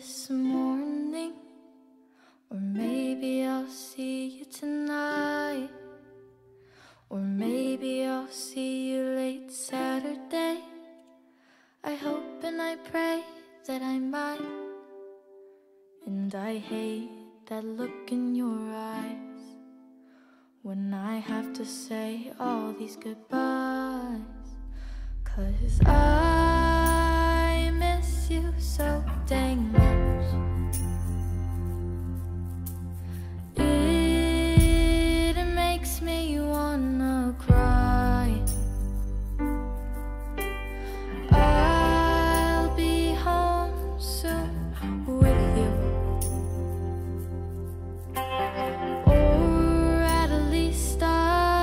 this morning, or maybe I'll see you tonight, or maybe I'll see you late Saturday. I hope and I pray that I might, and I hate that look in your eyes when I have to say all these goodbyes, 'cause I miss you so dang much. It makes me wanna cry. I'll be home soon with you, or at least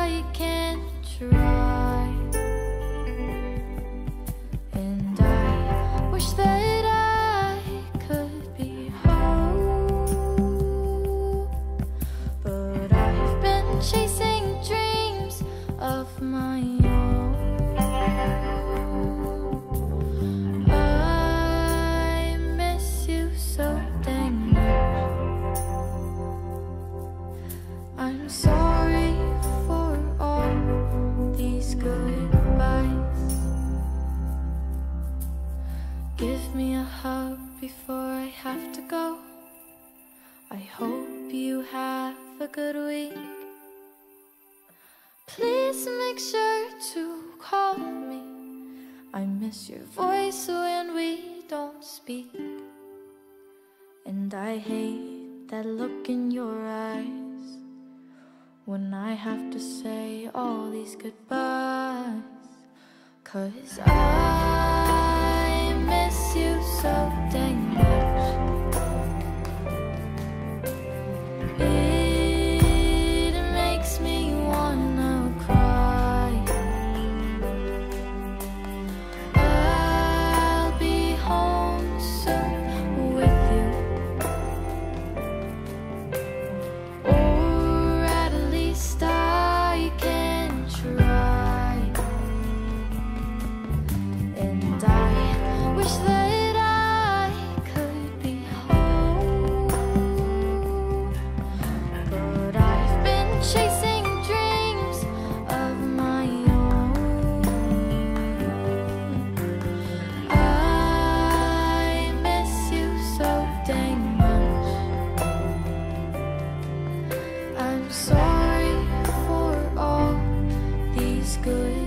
I can try. And I wish that chasing dreams of my own. I miss you so dang much. I'm sorry for all these goodbyes. Give me a hug before I have to go. I hope you have a good week. Please make sure to call me. I miss your voice when we don't speak, and I hate that look in your eyes when I have to say all these goodbyes, 'cause I miss you so dang much. It makes me wanna good.